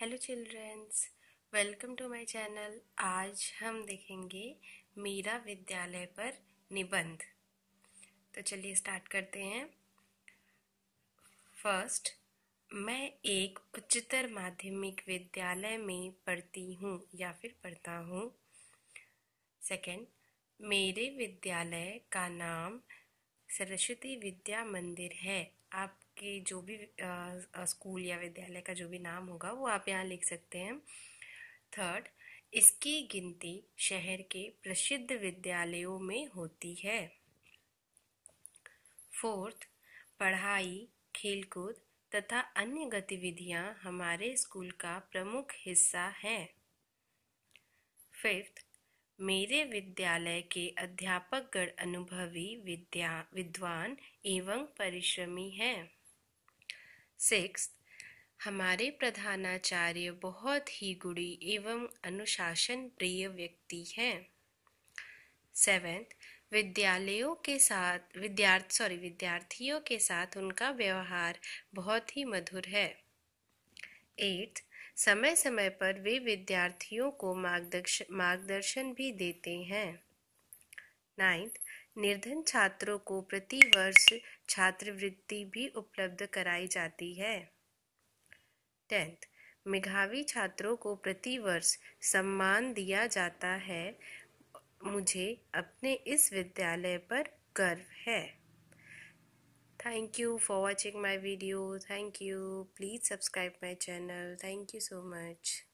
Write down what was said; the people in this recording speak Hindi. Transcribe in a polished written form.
Hello childrens, welcome to my channel. आज हम देखेंगे मेरा विद्यालय पर निबंध। तो चलिए स्टार्ट करते हैं। फर्स्ट, मैं एक उच्चतर माध्यमिक विद्यालय में पढ़ती हूँ या फिर पढ़ता हूँ। सेकंड, मेरे विद्यालय का नाम सरस्वती विद्या मंदिर है। आपके जो भी स्कूल या विद्यालय का जो भी नाम होगा वो आप यहाँ लिख सकते हैं। थर्ड, इसकी गिनती शहर के प्रसिद्ध विद्यालयों में होती है। फोर्थ, पढ़ाई, खेलकूद तथा अन्य गतिविधियाँ हमारे स्कूल का प्रमुख हिस्सा है। फिफ्थ, मेरे विद्यालय के अध्यापकगण अनुभवी विद्वान एवं परिश्रमी हैं। सिक्स्थ, हमारे प्रधानाचार्य बहुत ही गुणी एवं अनुशासन प्रिय व्यक्ति हैं। सेवेंथ, विद्यार्थियों के साथ उनका व्यवहार बहुत ही मधुर है। एट्थ, समय समय पर वे विद्यार्थियों को मार्गदर्शन भी देते हैं। नाइन्थ, निर्धन छात्रों को प्रतिवर्ष छात्रवृत्ति भी उपलब्ध कराई जाती है। टेंथ, मेधावी छात्रों को प्रतिवर्ष सम्मान दिया जाता है। मुझे अपने इस विद्यालय पर गर्व है। Thank you for watching my video. Thank you. Please subscribe my channel. Thank you so much.